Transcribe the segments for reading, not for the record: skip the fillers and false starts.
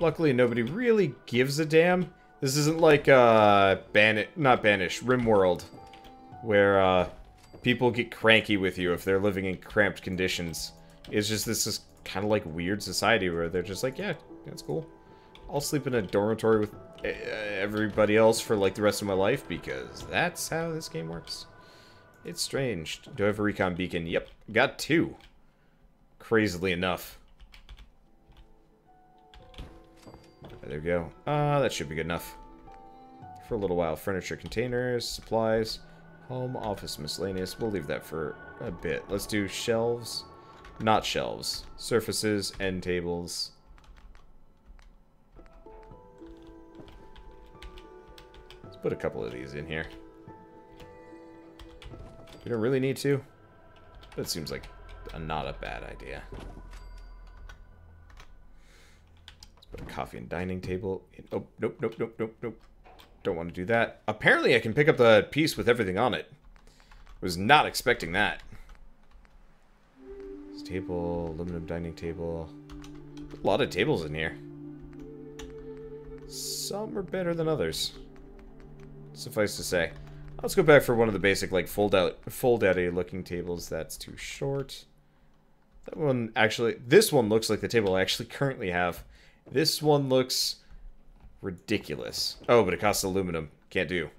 Luckily, nobody really gives a damn. This isn't like, RimWorld, where, people get cranky with you if they're living in cramped conditions. It's just this is kind of like weird society where they're just like, yeah, that's cool. I'll sleep in a dormitory with everybody else for, like, the rest of my life because that's how this game works. It's strange. Do I have a recon beacon? Yep. Got two. Crazily enough. There we go. That should be good enough. For a little while. Furniture containers, supplies, home, office, miscellaneous. We'll leave that for a bit. Let's do shelves. Not shelves. Surfaces, end tables. Let's put a couple of these in here. We don't really need to. That seems like not a bad idea. A coffee and dining table. Oh, nope, nope, nope, nope, nope. Don't want to do that. Apparently I can pick up the piece with everything on it. Was not expecting that. This table, aluminum dining table. A lot of tables in here. Some are better than others. Suffice to say. Let's go back for one of the basic, like, fold-out-y looking tables. That's too short. That one actually... This one looks like the table I actually currently have. This one looks ridiculous. Oh, but it costs aluminum. Can't do.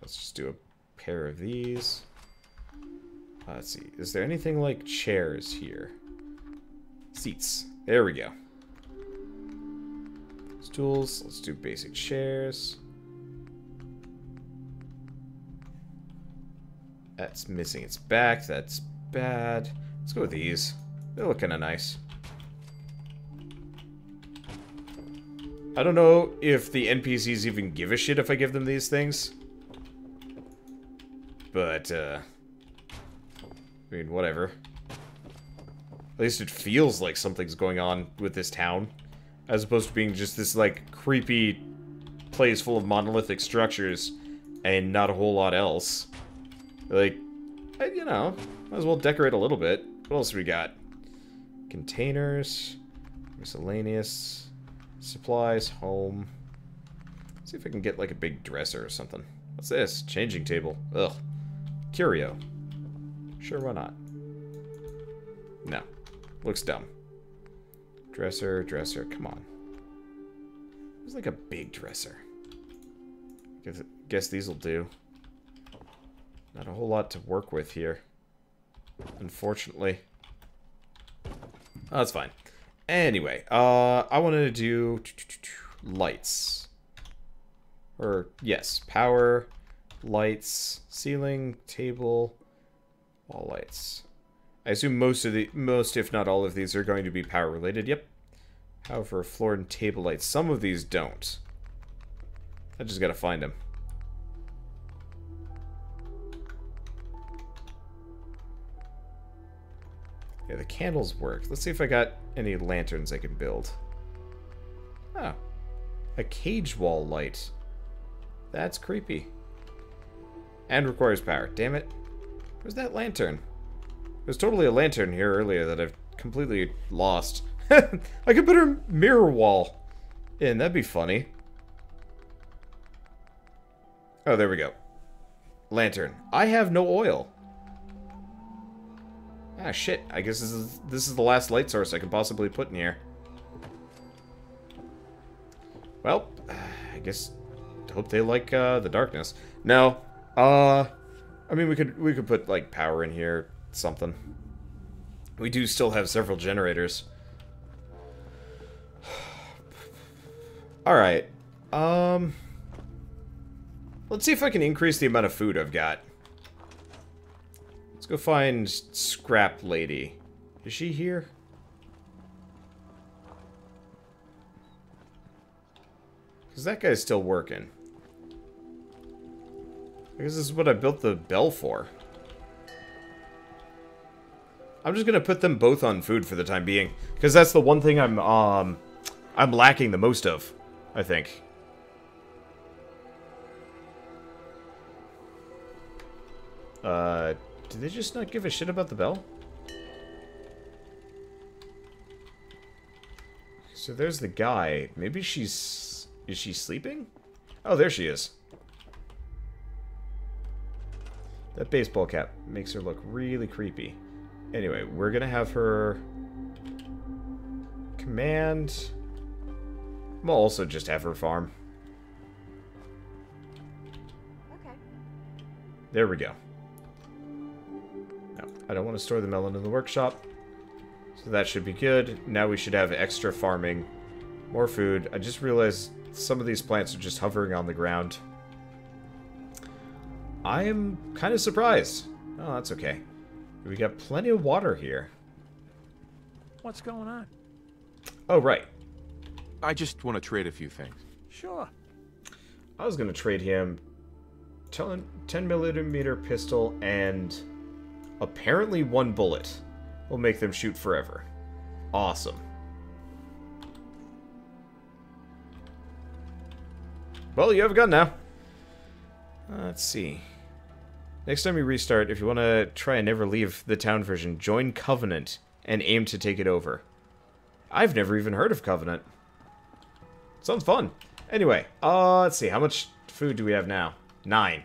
Let's just do a pair of these. Let's see. Is there anything like chairs here? Seats. There we go. Stools. Let's do basic chairs. That's missing its back. That's bad. Let's go with these. They look kind of nice. I don't know if the NPCs even give a shit if I give them these things. But, I mean, whatever. At least it feels like something's going on with this town. As opposed to being just this, like, creepy place full of monolithic structures and not a whole lot else. Like, you know... Might as well decorate a little bit. What else we got? Containers, miscellaneous, supplies, home. Let's see if I can get like a big dresser or something. What's this? Changing table. Ugh. Curio. Sure, why not? No. Looks dumb. Dresser, dresser, come on. There's like a big dresser. Guess these will do. Not a whole lot to work with here. Unfortunately. Oh, that's fine. Anyway, I wanted to do lights. Or, yes, power, lights, ceiling, table, wall lights. I assume most if not all of these are going to be power related. Yep. However, floor and table lights. Some of these don't. I just gotta find them. Yeah, the candles work. Let's see if I got any lanterns I can build. Oh. A cage wall light. That's creepy. And requires power. Damn it. Where's that lantern? There's totally a lantern here earlier that I've completely lost. I could put a mirror wall in. That'd be funny. Oh, there we go. Lantern. I have no oil. Ah, shit. I guess this is the last light source I could possibly put in here. Well, I guess hope they like the darkness. No. I mean we could put like power in here, something. We do still have several generators. All right. Let's see if I can increase the amount of food I've got. Let's go find Scrap Lady. Is she here? Because that guy's still working. I guess this is what I built the bell for. I'm just gonna put them both on food for the time being, because that's the one thing I'm lacking the most of, I think. Did they just not give a shit about the bell? So there's the guy. Maybe she's... Is she sleeping? Oh, there she is. That baseball cap makes her look really creepy. Anyway, we're gonna have her... Command... We'll also just have her farm. Okay. There we go. No, I don't want to store the melon in the workshop. So that should be good. Now we should have extra farming, more food. I just realized some of these plants are just hovering on the ground. I am kind of surprised. Oh, that's okay. We got plenty of water here. What's going on? Oh, right. I just want to trade a few things. Sure. I was going to trade him 10mm pistol and apparently one bullet. We'll make them shoot forever. Awesome. Well, you have a gun now. Let's see. Next time you restart, if you want to try and never leave the town version, join Covenant and aim to take it over. I've never even heard of Covenant. Sounds fun. Anyway, let's see. How much food do we have now? 9.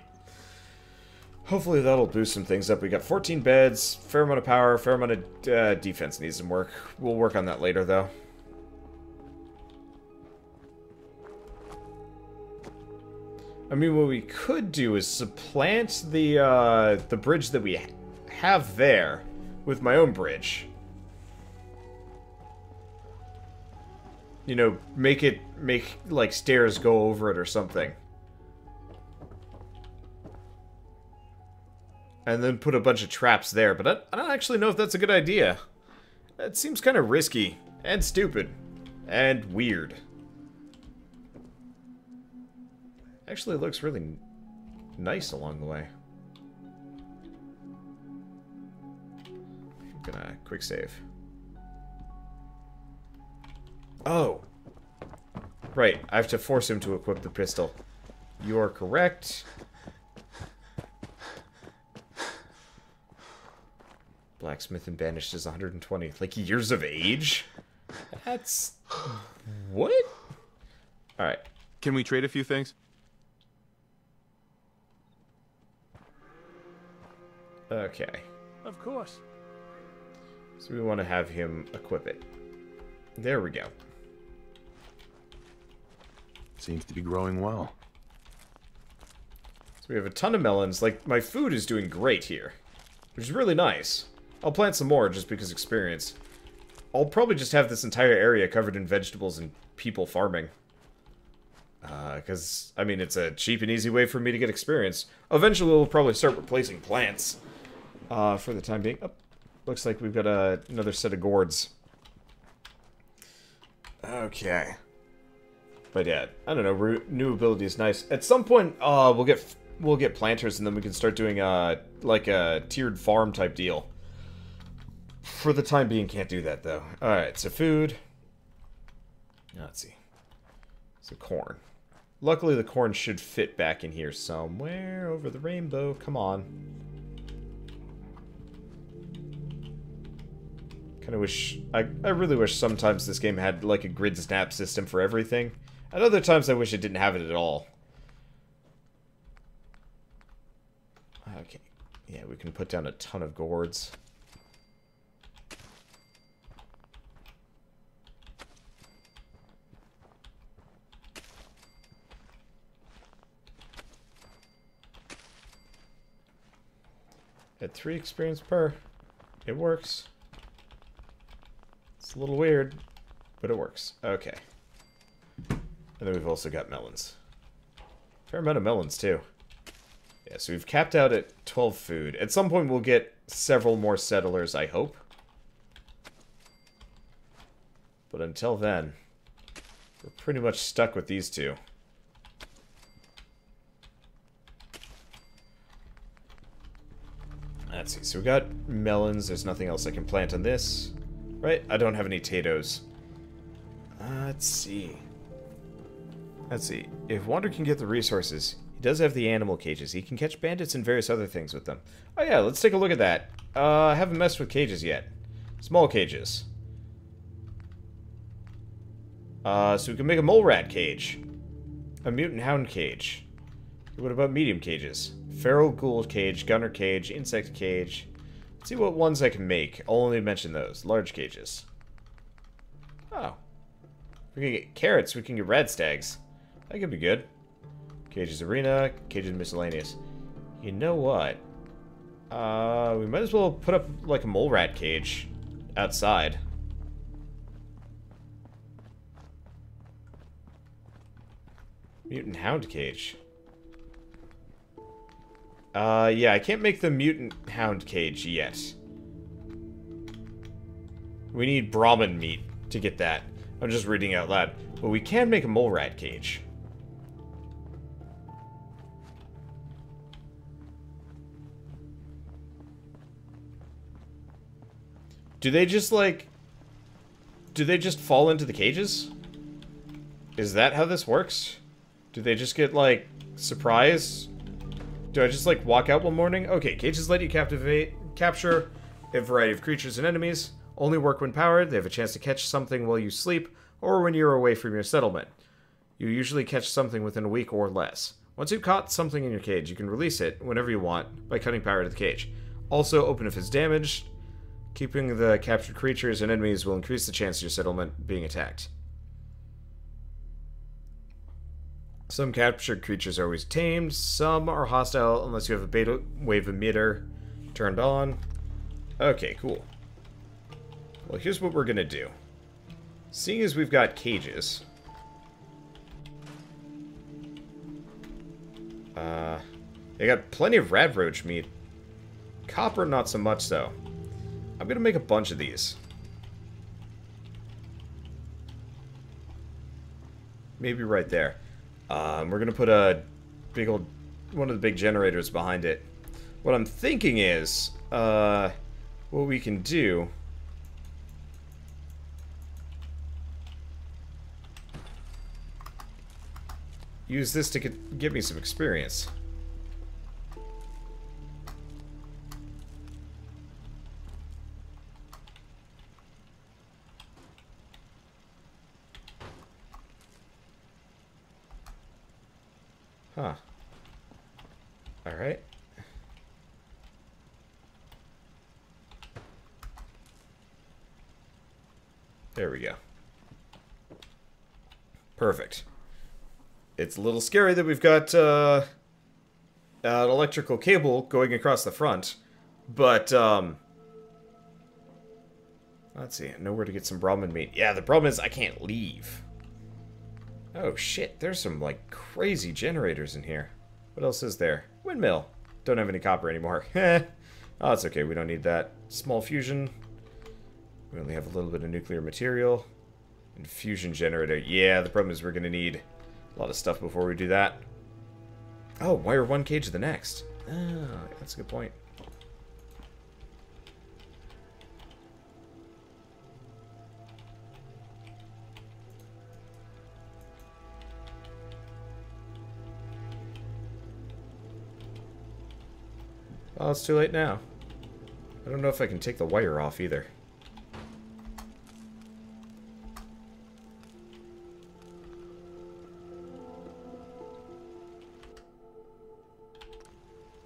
Hopefully that'll boost some things up. We got 14 beds, fair amount of power, fair amount of defense needs some work. We'll work on that later, though. I mean, what we could do is supplant the bridge that we have there with my own bridge. You know, make like stairs go over it or something. And then put a bunch of traps there, but I don't actually know if that's a good idea. It seems kind of risky and stupid and weird. Actually, it looks really nice along the way. I'm gonna quick save. Oh! Right, I have to force him to equip the pistol. You are correct. Blacksmith and Banished is 120. Like, years of age? That's... What? Alright. Can we trade a few things? Okay. Of course. So we want to have him equip it. There we go. Seems to be growing well. So we have a ton of melons. Like, my food is doing great here, which is really nice. I'll plant some more just because experience. I'll probably just have this entire area covered in vegetables and people farming. Because, I mean, it's a cheap and easy way for me to get experience. Eventually, we'll probably start replacing plants. For the time being. Oh, looks like we've got another set of gourds. Okay. But yeah, I don't know. Renewability is nice. At some point, we'll get planters, and then we can start doing like a tiered farm type deal. For the time being, can't do that though. All right, so food. Let's see. So corn. Luckily, the corn should fit back in here somewhere over the rainbow. Come on. Kind of wish... I really wish sometimes this game had, like, a grid snap system for everything. At other times, I wish it didn't have it at all. Okay. Yeah, we can put down a ton of gourds. At 3 experience per, it works. It's a little weird, but it works. Okay. And then we've also got melons. Fair amount of melons, too. Yeah, so we've capped out at 12 food. At some point, we'll get several more settlers, I hope. But until then, we're pretty much stuck with these two. Let's see. So we got melons. There's nothing else I can plant on this. Right? I don't have any potatoes. Let's see. Let's see. If Wander can get the resources, he does have the animal cages. He can catch bandits and various other things with them. Oh yeah, let's take a look at that. I haven't messed with cages yet. Small cages. So we can make a mole rat cage. A mutant hound cage. What about medium cages? Feral ghoul cage, gunner cage, insect cage. Let's see what ones I can make. I'll only mention those. Large cages. Oh. We can get carrots. We can get rad stags. That could be good. Cages arena. Cages miscellaneous. You know what? We might as well put up, like, a mole rat cage outside. Mutant hound cage. Yeah, I can't make the mutant hound cage yet. We need Brahmin meat to get that. I'm just reading out loud. But we can make a mole rat cage. Do they just, like... do they just fall into the cages? Is that how this works? Do they just get, like, surprised? Do I just, like, walk out one morning? Okay, cages let you capture a variety of creatures and enemies. Only work when powered. They have a chance to catch something while you sleep or when you're away from your settlement. You usually catch something within a week or less. Once you've caught something in your cage, you can release it whenever you want by cutting power to the cage. Also, open if it's damaged. Keeping the captured creatures and enemies will increase the chance of your settlement being attacked. Some captured creatures are always tamed. Some are hostile unless you have a beta wave emitter turned on. Okay, cool. Well, here's what we're gonna do. Seeing as we've got cages... they got plenty of rad roach meat. Copper, not so much, though. I'm gonna make a bunch of these. Maybe right there. We're gonna put a big old, one of the big generators behind it. What I'm thinking is, what we can do use this to give me some experience. Huh. Alright. There we go. Perfect. It's a little scary that we've got an electrical cable going across the front, but let's see, nowhere to get some Brahmin meat. Yeah, the problem is I can't leave. Oh shit, there's some, like, crazy generators in here. What else is there? Windmill. Don't have any copper anymore. Heh. Oh, it's okay, we don't need that. Small fusion. We only have a little bit of nuclear material. And fusion generator. Yeah, the problem is we're gonna need a lot of stuff before we do that. Oh, wire one cage to the next. Oh, that's a good point. Oh, it's too late now. I don't know if I can take the wire off either.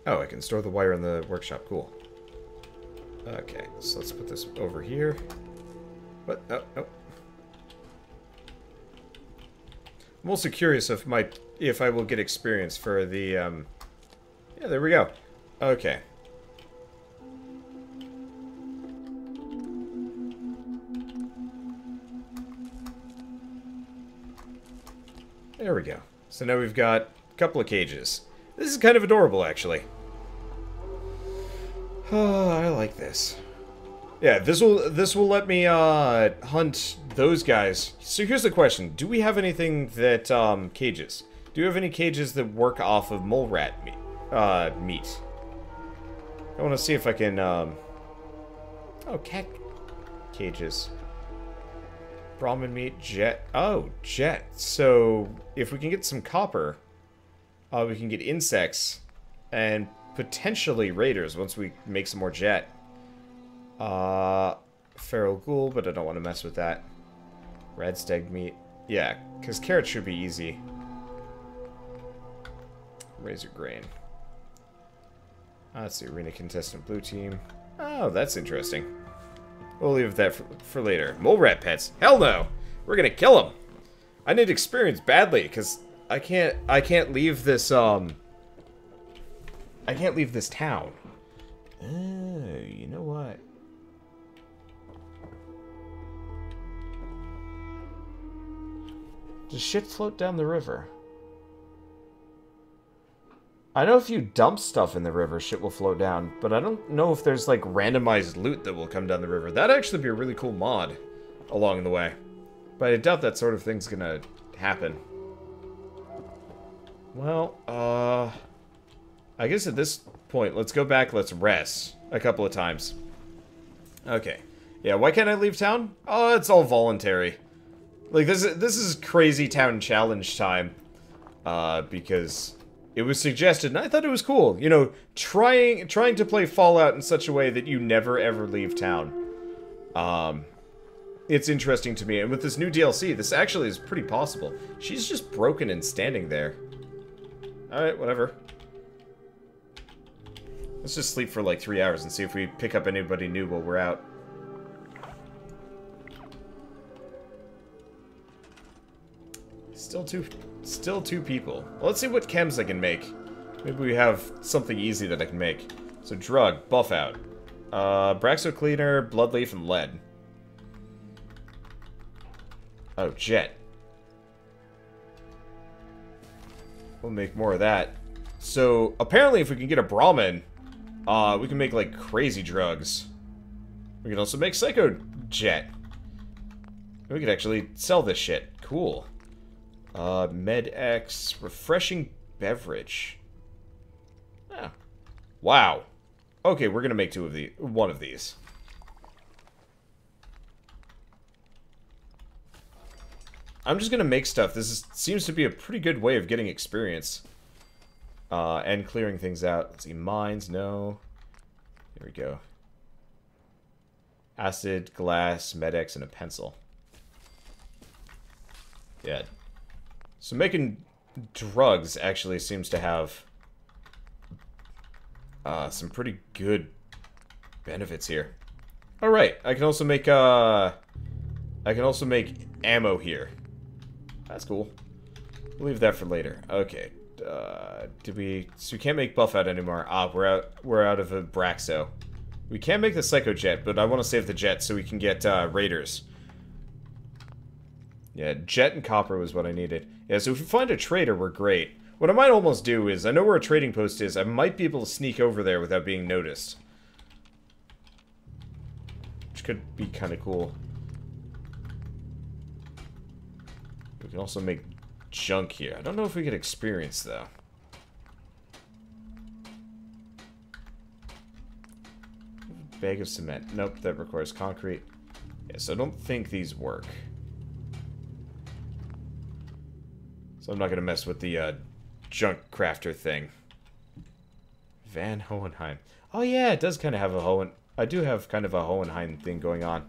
Oh, I can store the wire in the workshop. Cool. Okay, so let's put this over here. What? Oh, oh. I'm also curious if I will get experience for the... yeah, there we go. Okay. There we go. So now we've got a couple of cages. This is kind of adorable, actually. Oh, I like this. Yeah, this will let me hunt those guys. So here's the question. Do we have anything that, cages? Do you have any cages that work off of mole rat meat? I want to see if I can, oh, cat cages. Brahmin meat, jet. Oh, jet. So, if we can get some copper, we can get insects and potentially raiders once we make some more jet. Feral ghoul, but I don't want to mess with that. Red stag meat. Yeah, because carrots should be easy. Razor grain. Let's see, arena contestant blue team. Oh, that's interesting. We'll leave that for later. Mole rat pets? Hell no! We're gonna kill them! I need experience badly, because I can't leave this, I can't leave this town. Oh, you know what? Does shit float down the river? I know if you dump stuff in the river, shit will flow down, but I don't know if there's, like, randomized loot that will come down the river. That'd actually be a really cool mod along the way. But I doubt that sort of thing's gonna happen. Well, I guess at this point, let's go back, let's rest a couple of times. Okay. Yeah, why can't I leave town? Oh, it's all voluntary. Like, this is crazy town challenge time. Because... it was suggested, and I thought it was cool. You know, trying to play Fallout in such a way that you never, ever leave town. It's interesting to me. And with this new DLC, this actually is pretty possible. She's just broken and standing there. Alright, whatever. Let's just sleep for like 3 hours and see if we pick up anybody new while we're out. Still two people. Well, let's see what chems I can make. Maybe we have something easy that I can make. So drug, buff out. Braxo cleaner, bloodleaf, and lead. Oh, jet. We'll make more of that. So apparently if we can get a Brahmin, we can make like crazy drugs. We can also make psycho jet. We could actually sell this shit. Cool. Med X, refreshing beverage. Oh. Wow. Okay, we're gonna make one of these. I'm just gonna make stuff. This seems to be a pretty good way of getting experience. And clearing things out. Let's see, mines, no. There we go. Acid, glass, Med X, and a pencil. Yeah. So making drugs actually seems to have some pretty good benefits here. All right, I can also make ammo here. That's cool. We'll leave that for later. Okay. So we can't make buff out anymore. Ah, we're out of a Braxo. We can make the psycho jet, but I want to save the jet so we can get raiders. Yeah, jet and copper was what I needed. Yeah, so if we find a trader, we're great. What I might almost do is, I know where a trading post is, I might be able to sneak over there without being noticed. Which could be kind of cool. We can also make junk here. I don't know if we could experience, though. Bag of cement. Nope, that requires concrete. Yeah, so I don't think these work. So I'm not going to mess with the junk crafter thing. Van Hohenheim. Oh yeah, it does kind of have a Hohenheim thing going on.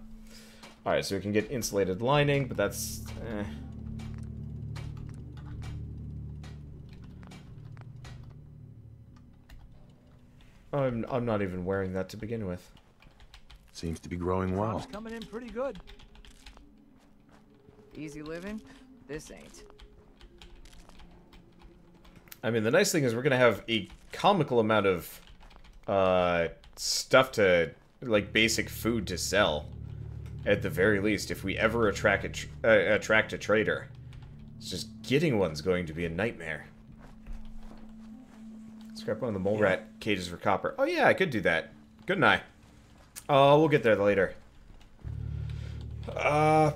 Alright, so we can get insulated lining, but that's... eh. I'm not even wearing that to begin with. Seems to be growing well. It's coming in pretty good. Easy living? This ain't. I mean, the nice thing is we're going to have a comical amount of stuff to, like, basic food to sell, at the very least, if we ever attract a trader. It's just getting one's going to be a nightmare. Scrap one of the mole rat cages for copper. Oh, yeah, I could do that. Couldn't I? We'll get there later. I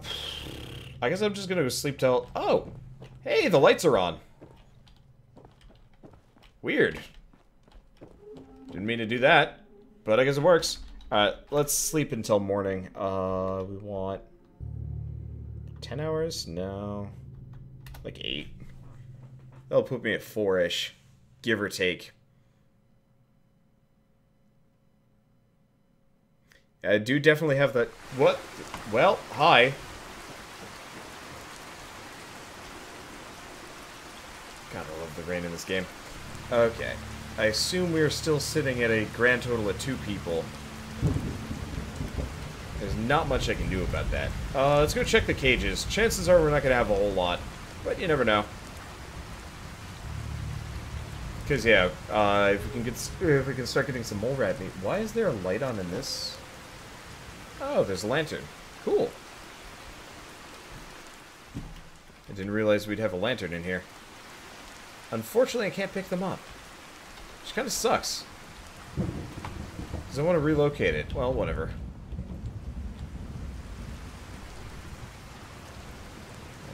guess I'm just going to go sleep till... oh! Hey, the lights are on! Weird. Didn't mean to do that, but I guess it works. Alright, let's sleep until morning. We want... 10 hours? No. Like 8. That'll put me at 4-ish. Give or take. I do definitely have that... what? Well, hi. love the rain in this game. Okay. I assume we're still sitting at a grand total of 2 people. There's not much I can do about that. Let's go check the cages. Chances are we're not going to have a whole lot, but you never know. Because, yeah, if we can start getting some mole rat meat. Why is there a light on in this? Oh, there's a lantern. Cool. I didn't realize we'd have a lantern in here. Unfortunately, I can't pick them up. Which kind of sucks. Because I want to relocate it. Well, whatever.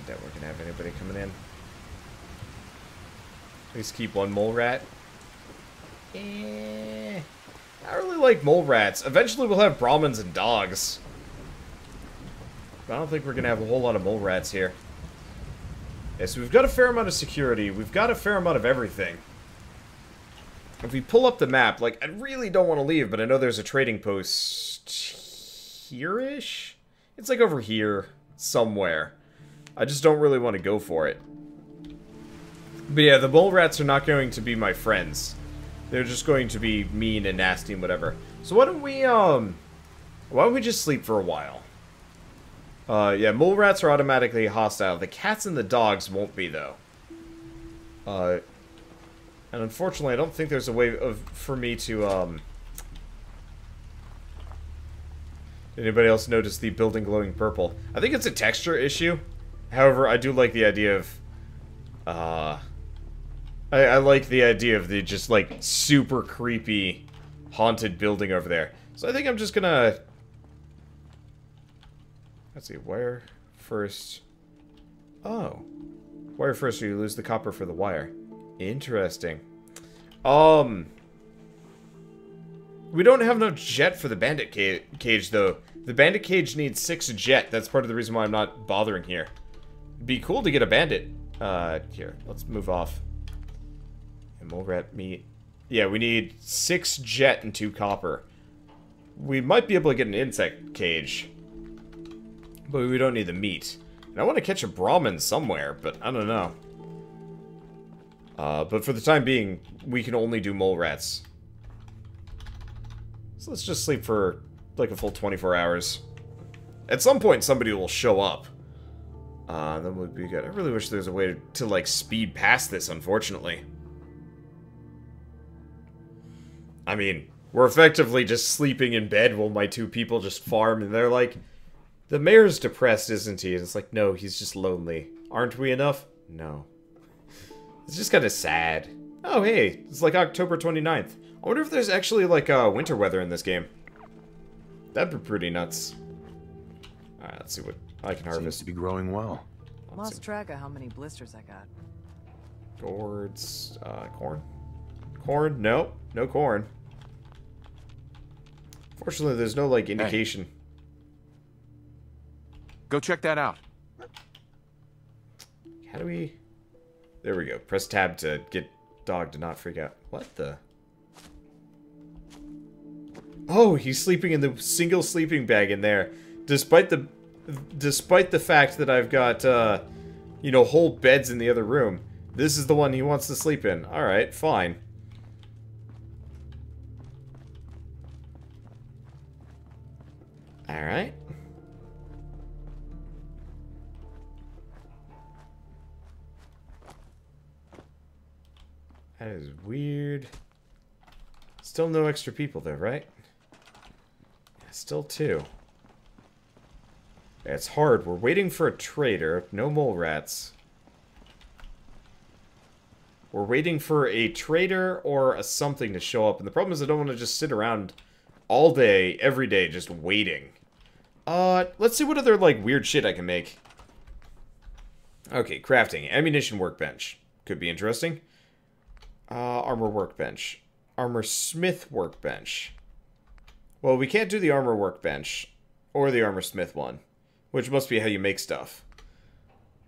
I doubt we're going to have anybody coming in. At least keep one mole rat. Eh, I really like mole rats. Eventually we'll have Brahmins and dogs. But I don't think we're going to have a whole lot of mole rats here. Yeah, so we've got a fair amount of security. We've got a fair amount of everything. If we pull up the map, like, I really don't want to leave, but I know there's a trading post here-ish? It's like over here somewhere. I just don't really want to go for it. But yeah, the mole rats are not going to be my friends. They're just going to be mean and nasty and whatever. So why don't we just sleep for a while? Yeah, mole rats are automatically hostile. The cats and the dogs won't be, though. And unfortunately, I don't think there's a way for me to... Anybody else notice the building glowing purple? I think it's a texture issue. However, I do like the idea of... I like the idea of the just, like, super creepy haunted building over there. So I think I'm just gonna... Let's see, wire first. Oh. Wire first or you lose the copper for the wire. Interesting. We don't have enough jet for the bandit cage, though. The bandit cage needs 6 jet. That's part of the reason why I'm not bothering here. It'd be cool to get a bandit. Here, let's move off. And mole rat meat. Yeah, we need 6 jet and 2 copper. We might be able to get an insect cage. But we don't need the meat. And I want to catch a Brahmin somewhere, but I don't know. But for the time being, we can only do mole rats. So let's just sleep for, like, a full 24 hours. At some point, somebody will show up. That would be good. I really wish there was a way to, like, speed past this, unfortunately. I mean, we're effectively just sleeping in bed while my 2 people just farm, and they're like, the mayor's depressed, isn't he? And it's like, no, he's just lonely. Aren't we enough? No. It's just kind of sad. Oh, hey, it's like October 29th. I wonder if there's actually, like, winter weather in this game. That'd be pretty nuts. Alright, let's see what I can harvest. Seems to be growing well. Lost track of how many blisters I got. Gourds, corn. Corn? Nope. No corn. Fortunately, there's no, like, indication. Hey. Go check that out. How do we... There we go. Press tab to get dog to not freak out. What the? Oh, he's sleeping in the single sleeping bag in there. Despite the fact that I've got, you know, whole beds in the other room. This is the one he wants to sleep in. Alright, fine. Alright. That is weird. Still no extra people though, right? Yeah, still 2. Yeah, it's hard. We're waiting for a trader. No mole rats. We're waiting for a trader or a something to show up. And the problem is I don't want to just sit around all day, every day, just waiting. Let's see what other, like, weird shit I can make. Okay, crafting. Ammunition workbench. Could be interesting. Armor workbench. Armor smith workbench. Well, we can't do the armor workbench. Or the armor smith one. Which must be how you make stuff.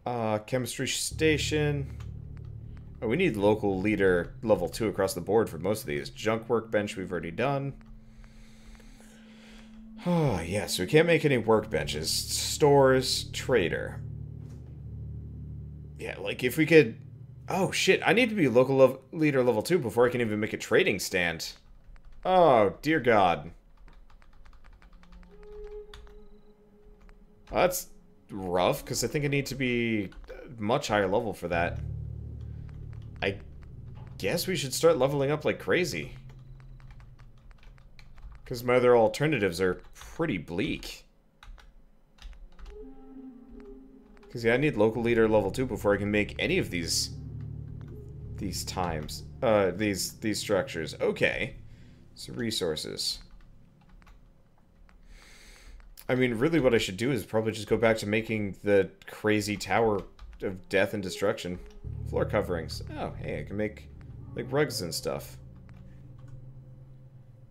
Chemistry station. Oh, we need local leader level 2 across the board for most of these. Junk workbench we've already done. Oh, yeah, so we can't make any workbenches. Stores, trader. Yeah, like, if we could... Oh, shit. I need to be local leader level 2 before I can even make a trading stand. Oh, dear God. Well, that's rough, because I think I need to be much higher level for that. I guess we should start leveling up like crazy. Because my other alternatives are pretty bleak. Because, yeah, I need local leader level 2 before I can make any of these structures. Okay. So, resources. I mean, really what I should do is probably just go back to making the crazy tower of death and destruction. Floor coverings. Oh, hey, I can make, like, rugs and stuff.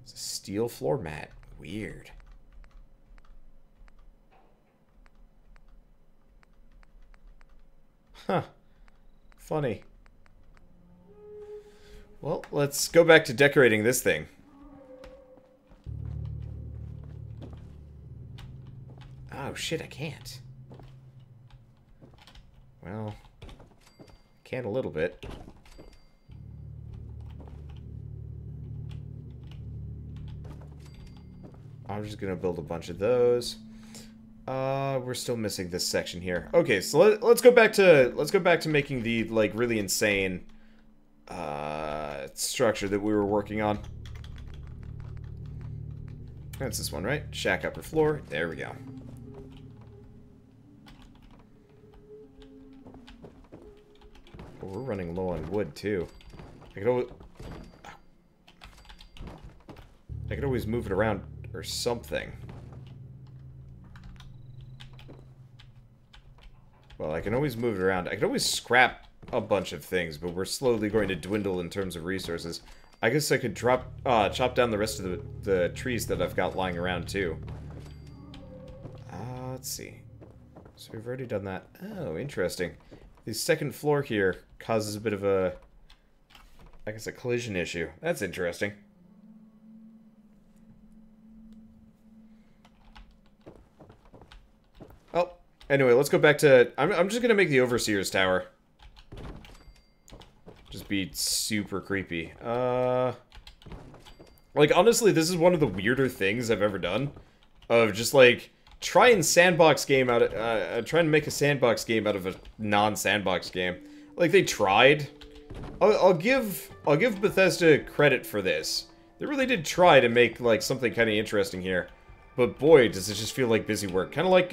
It's a steel floor mat. Weird. Huh. Funny. Well, let's go back to decorating this thing. Oh, shit, I can't. Well, I can a little bit. I'm just gonna build a bunch of those. We're still missing this section here. Okay, so let's go back to making the, like, really insane structure that we were working on. That's this one, right? Shack upper floor. There we go. We're running low on wood, too. I could always move it around or something. Well, I can always move it around. I can always scrap a bunch of things, but we're slowly going to dwindle in terms of resources. I guess I could chop down the rest of the trees that I've got lying around, too. Let's see. So we've already done that. Oh, interesting. The second floor here causes a bit of a, I guess, a collision issue. That's interesting. Oh, anyway, let's go back to, I'm just going to make the Overseer's Tower. Just be super creepy. Like, honestly, this is one of the weirder things I've ever done. Of just, like, try and make a sandbox game out of a non-sandbox game. Like, they tried. I'll give Bethesda credit for this. They really did try to make, like, something kind of interesting here, but boy, does it just feel like busy work. Kind of like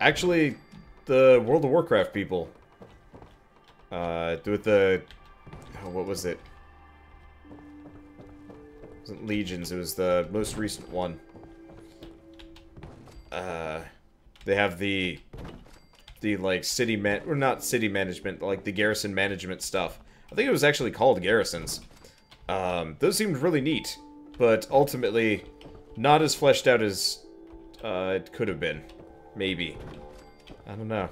actually the World of Warcraft people with the, oh, what was it? It wasn't Legions. It was the most recent one. They have the like, not city management, like, the garrison management stuff. I think it was actually called Garrisons. Those seemed really neat, but ultimately not as fleshed out as it could have been. Maybe. I don't know.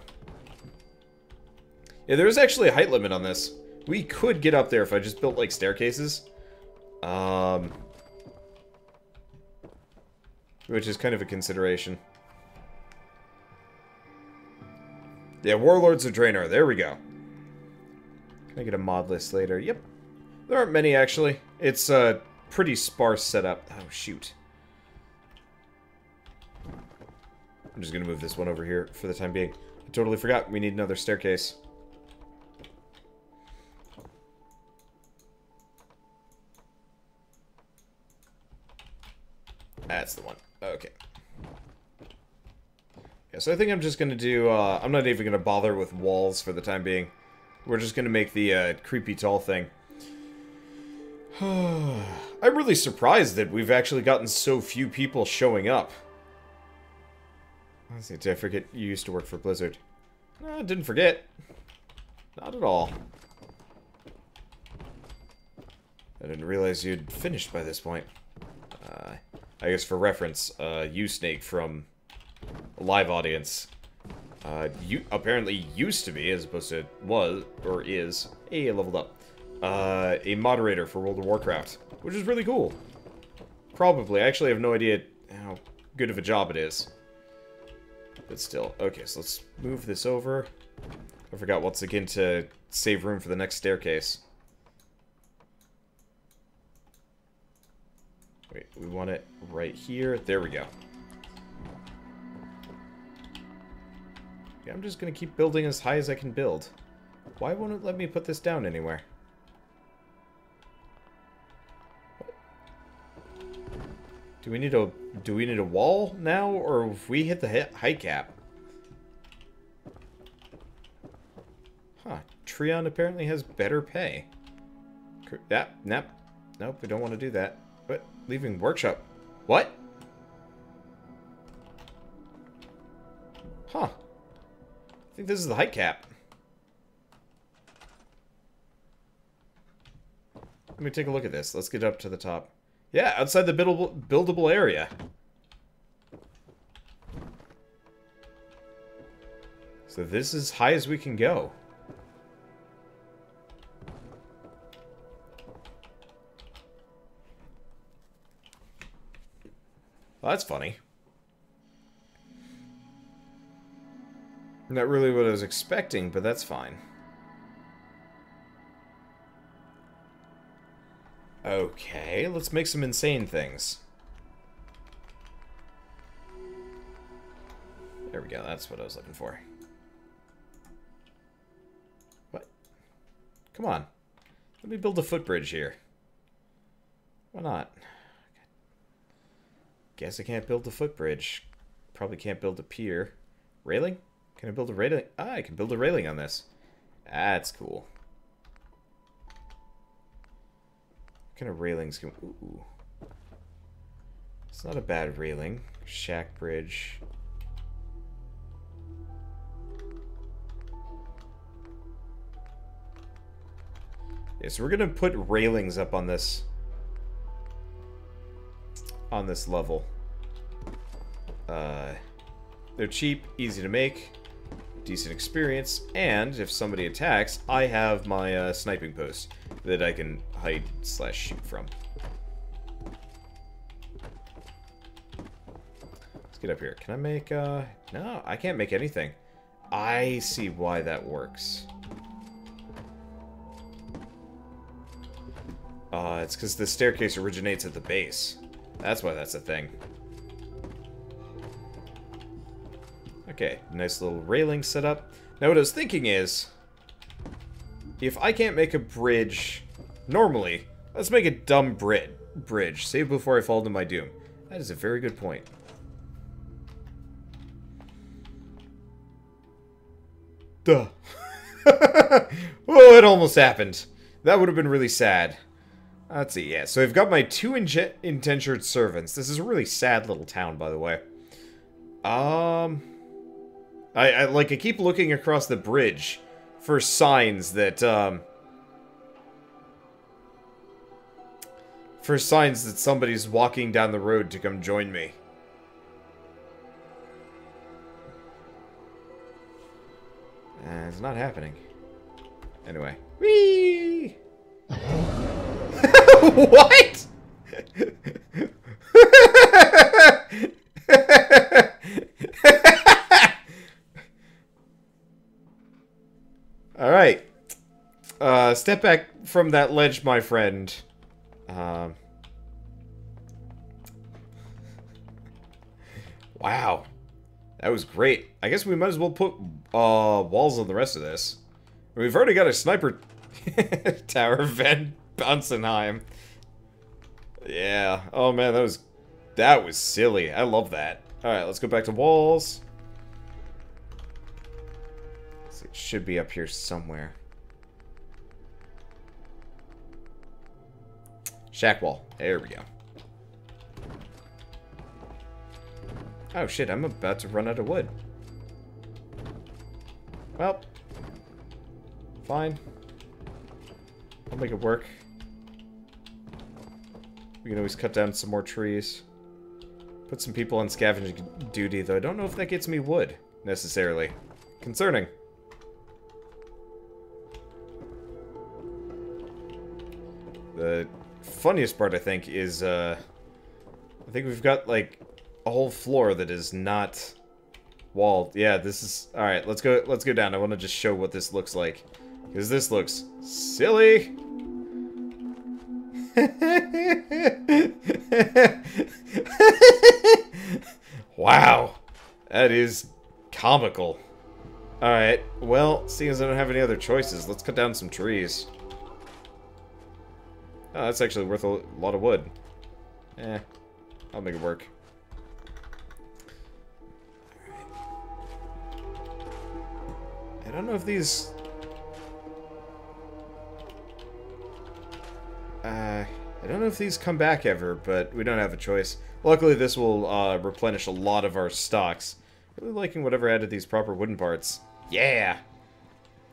Yeah, there is actually a height limit on this. We could get up there if I just built, like, staircases. Which is kind of a consideration. Yeah, Warlords of Draenor. There we go. Can I get a mod list later? Yep. There aren't many, actually. It's a pretty sparse setup. Oh, shoot. I'm just going to move this one over here for the time being. I totally forgot. We need another staircase. That's the one. Okay. Yeah, so I think I'm just going to do, I'm not even going to bother with walls for the time being. We're just going to make the creepy tall thing. I'm really surprised that we've actually gotten so few people showing up. Let's see, did I forget you used to work for Blizzard? No, I didn't forget. Not at all. I didn't realize you'd finished by this point. I guess for reference, you, Snake, from Live Audience, you apparently used to be, as opposed to was, or is, a leveled up, a moderator for World of Warcraft, which is really cool. Probably. I actually have no idea how good of a job it is. But still. Okay, so let's move this over. I forgot once again to save room for the next staircase. Wait, we want it right here. There we go. Yeah, I'm just gonna keep building as high as I can build. Why won't it let me put this down anywhere? Do we need a wall now, or if we hit the height cap? Huh? Treon apparently has better pay. Nope. We don't want to do that. But leaving workshop. What? Huh? I think this is the height cap. Let me take a look at this. Let's get up to the top. Yeah, outside the buildable area. So this is as high as we can go. Well, that's funny. Not really what I was expecting, but that's fine. Okay, let's make some insane things. There we go, that's what I was looking for. What? Come on. Let me build a footbridge here. Why not? Guess I can't build a footbridge. Probably can't build a pier. Railing? Can I build a railing? Ah, I can build a railing on this. That's cool. What kind of railings can... Ooh. It's not a bad railing. Shack bridge. Yeah, so we're gonna put railings up on this... on this level. They're cheap, easy to make, decent experience, and if somebody attacks, I have my sniping post that I can hide / shoot from. Let's get up here. Can I make, no, I can't make anything. I see why that works. It's because the staircase originates at the base. That's why that's a thing. Okay, nice little railing setup. Now what I was thinking is, if I can't make a bridge normally, let's make a dumb bridge. Save before I fall to my doom. That is a very good point. Duh. Oh, it almost happened. That would have been really sad. Let's see, yeah. So I've got my 2 indentured servants. This is a really sad little town, by the way. I keep looking across the bridge for signs that, somebody's walking down the road to come join me. It's not happening. Anyway. Whee! What? All right, step back from that ledge, my friend. Wow, that was great. I guess we might as well put walls on the rest of this. We've already got a sniper tower, Van Bunsenheim. Yeah. Oh man, that was silly. I love that. All right, let's go back to walls. It should be up here somewhere. Shack wall. There we go. Oh shit, I'm about to run out of wood. Well. Fine. I'll make it work. We can always cut down some more trees. Put some people on scavenging duty, though. I don't know if that gets me wood, necessarily. Concerning. The funniest part, I think, is, I think we've got, like, a whole floor that is not Walled. Yeah, this is... Alright, let's go down. I want to just show what this looks like. Because this looks silly. Wow. That is comical. Alright, well, seeing as I don't have any other choices, let's cut down some trees. Oh, that's actually worth a lot of wood. Eh, I'll make it work. Alright. I don't know if these... I don't know if these come back ever, but we don't have a choice. Luckily, this will replenish a lot of our stocks. Really liking whatever added these proper wooden parts. Yeah!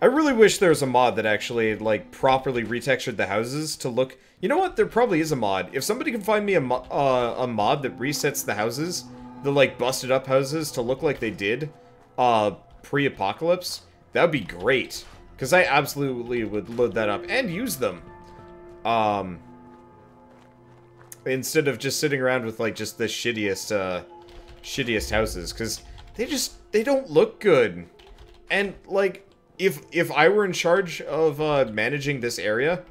I really wish there was a mod that actually, like, properly retextured the houses to look... You know what? There probably is a mod. If somebody can find me a mod that resets the houses, the, like, busted up houses to look like they did, pre-apocalypse, that would be great. Because I absolutely would load that up and use them. Instead of just sitting around with, like, just the shittiest houses. Because they don't look good. And, like... If I were in charge of managing this area,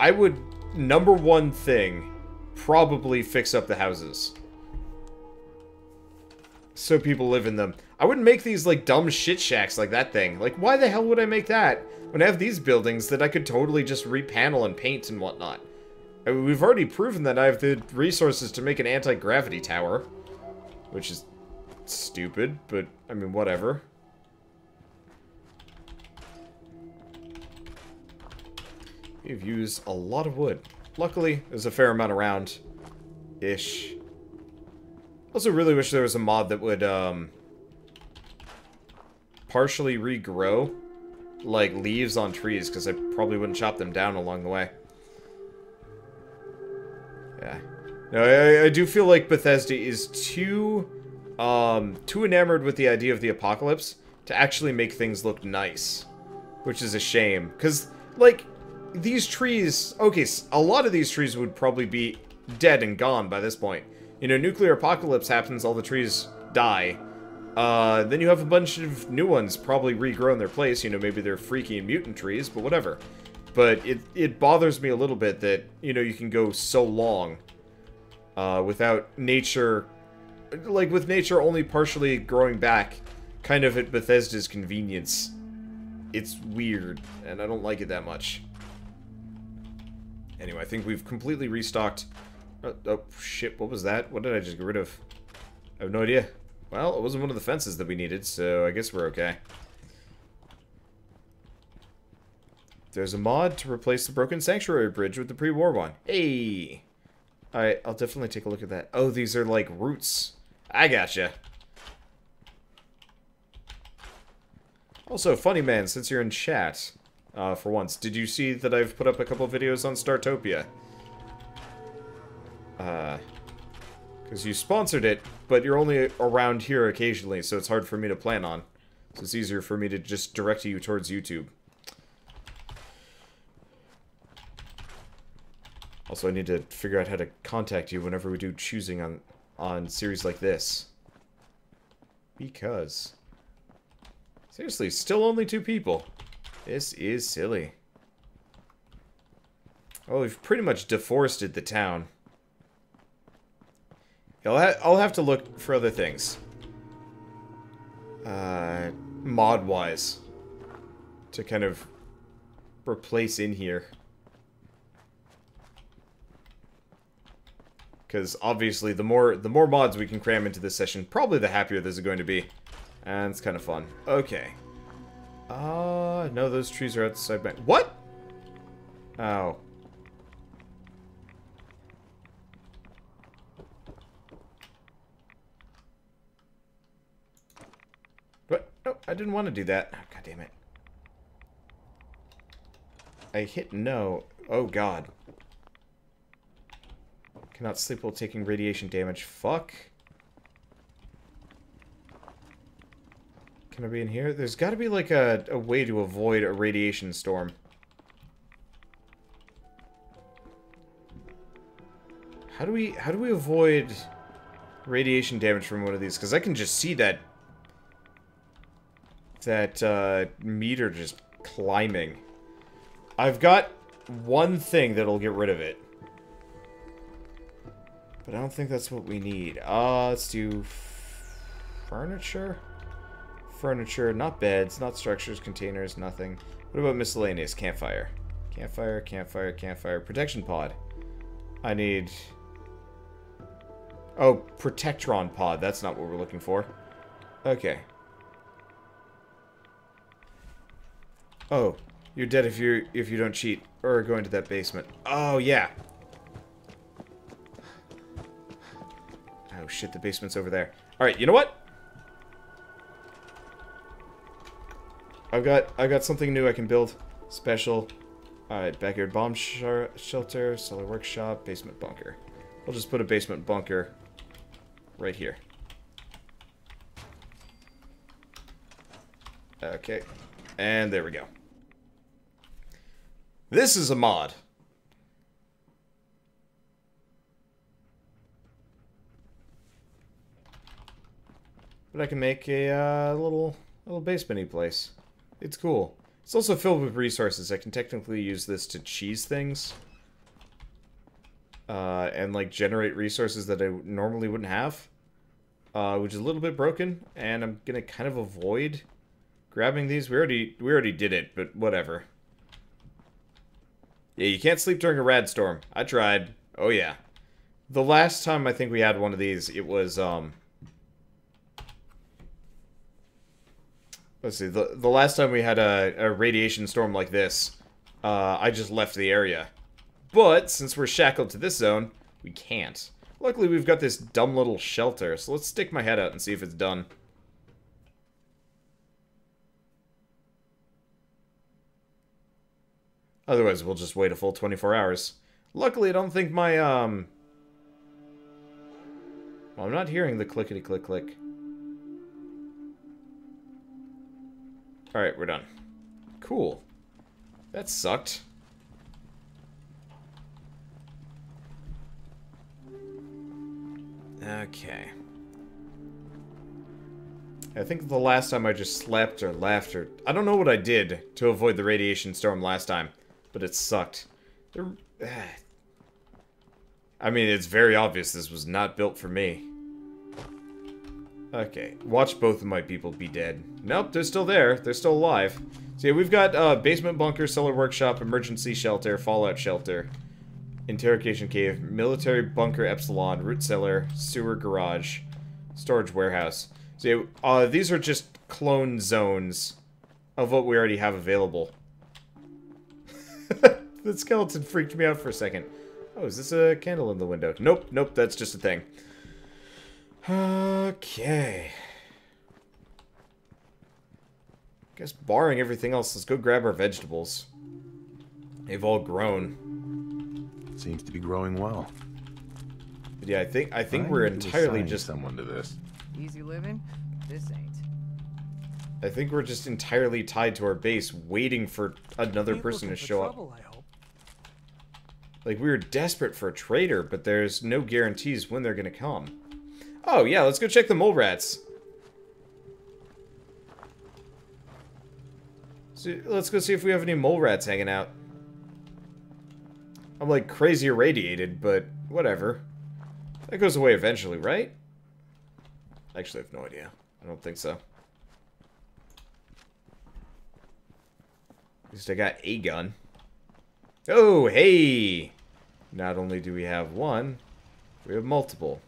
I would, number one thing, probably fix up the houses. So people live in them. I wouldn't make these, like, dumb shit shacks like that thing. Like, why the hell would I make that when I have these buildings that I could totally just repanel and paint and whatnot? I mean, we've already proven that I have the resources to make an anti-gravity tower, which is stupid, but, I mean, whatever. We've used a lot of wood. Luckily, there's a fair amount around. Ish. Also really wish there was a mod that would, partially regrow, like, leaves on trees, because I probably wouldn't chop them down along the way. Yeah. No, I do feel like Bethesda is too enamored with the idea of the apocalypse to actually make things look nice. Which is a shame. Because, like... These trees... Okay, a lot of these trees would probably be dead and gone by this point. You know, nuclear apocalypse happens, all the trees die. Then you have a bunch of new ones probably regrown their place. You know, maybe they're freaky and mutant trees, but whatever. But it bothers me a little bit that, you know, you can go so long without nature... Like, with nature only partially growing back, kind of at Bethesda's convenience. It's weird, and I don't like it that much. Anyway, I think we've completely restocked... Oh, shit, what was that? What did I just get rid of? I have no idea. Well, it wasn't one of the fences that we needed, so I guess we're okay. There's a mod to replace the broken Sanctuary bridge with the pre-war one. Hey! Alright, I'll definitely take a look at that. Oh, these are like roots. I gotcha. Also, funny man, since you're in chat... for once. Did you see that I've put up a couple videos on Startopia? Because you sponsored it, but you're only around here occasionally, so it's hard for me to plan on. So it's easier for me to just direct you towards YouTube. Also, I need to figure out how to contact you whenever we do choosing on series like this. Because... Seriously, still only 2 people. This is silly. Oh, we've pretty much deforested the town. I'll have to look for other things. Mod-wise. To kind of replace in here. Because obviously the more mods we can cram into this session, probably the happier this is going to be. And it's kind of fun. Okay. No, those trees are outside back. What? Oh. What? No, I didn't want to do that. Oh, God damn it. I hit no. Oh, God. Cannot sleep while taking radiation damage. Fuck. Can I be in here? There's got to be, like, a way to avoid a radiation storm. How do we avoid radiation damage from one of these? Because I can just see that that meter just climbing. I've got one thing that'll get rid of it. But I don't think that's what we need. Let's do furniture. Furniture, not beds, not structures, containers, nothing. What about miscellaneous? Campfire. Campfire, campfire, campfire. Protection pod. I need... Oh, Protectron pod. That's not what we're looking for. Okay. Oh, you're dead if you don't cheat or go into that basement. Oh yeah. Oh shit, the basement's over there. All right, you know what? I've got something new I can build. Special. All right, backyard bomb shelter, cellar workshop, basement bunker. We'll just put a basement bunker right here. Okay. And there we go. This is a mod. But I can make a little basement-y place. It's cool. It's also filled with resources. I can technically use this to cheese things. And like generate resources that I normally wouldn't have. Which is a little bit broken, and I'm gonna kind of avoid grabbing these. We already did it, but whatever. Yeah, you can't sleep during a rad storm. I tried. Oh yeah. The last time I think we had one of these, it was let's see, the last time we had a radiation storm like this, I just left the area. But since we're shackled to this zone, we can't. Luckily we've got this dumb little shelter, so let's stick my head out and see if it's done. Otherwise, we'll just wait a full 24 hours. Luckily, I don't think my, Well, I'm not hearing the clickety-click-click. Alright, we're done. Cool. That sucked. Okay. I think the last time I just slept or laughed or... I don't know what I did to avoid the radiation storm last time. But it sucked. I mean, it's very obvious this was not built for me. Okay, watch both of my people be dead. Nope, they're still there. They're still alive. So yeah, we've got basement bunker, cellar workshop, emergency shelter, fallout shelter, interrogation cave, military bunker epsilon, root cellar, sewer garage, storage warehouse. So yeah, these are just clone zones of what we already have available. The skeleton freaked me out for a second. Oh, is this a candle in the window? Nope, nope, that's just a thing. Okay. I guess barring everything else, let's go grab our vegetables. They've all grown. Seems to be growing well. But yeah, I think we're entirely just someone to this. Easy living? This ain't. I think we're just entirely tied to our base, waiting for another person to show up. Like, we were desperate for a traitor, but there's no guarantees when they're gonna come. Oh, yeah, let's go check the mole rats. So, let's go see if we have any mole rats hanging out. I'm, like, crazy irradiated, but whatever. That goes away eventually, right? Actually, I have no idea. I don't think so. At least I got a gun. Oh, hey! Not only do we have one, we have multiple.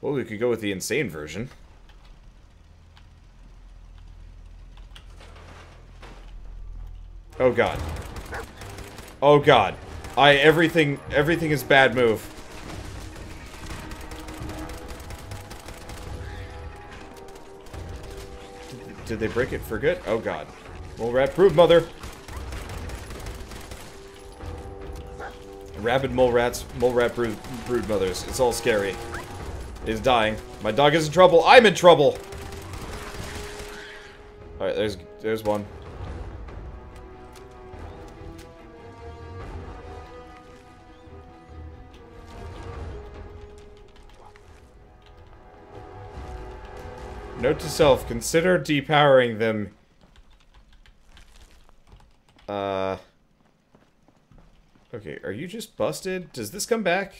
Well, we could go with the insane version. Oh god. Oh god. Everything is bad move. Did they break it for good? Oh god. Well, rat proof, mother. Rabid mole rats, mole rat brood mothers. It's all scary. It's dying. My dog is in trouble. I'm in trouble. All right, there's one. Note to self, consider depowering them. Okay, are you just busted? Does this come back?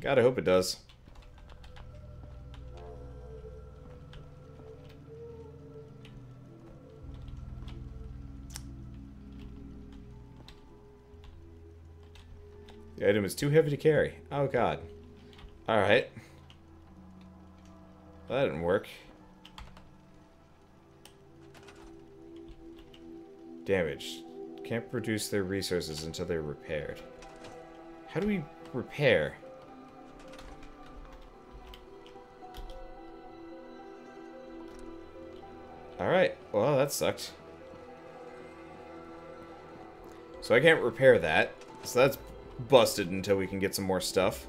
God, I hope it does. The item is too heavy to carry. Oh, God. Alright. That didn't work. Damaged. Can't produce their resources until they're repaired. How do we repair? Alright. Well, that sucked. So I can't repair that. So that's busted until we can get some more stuff.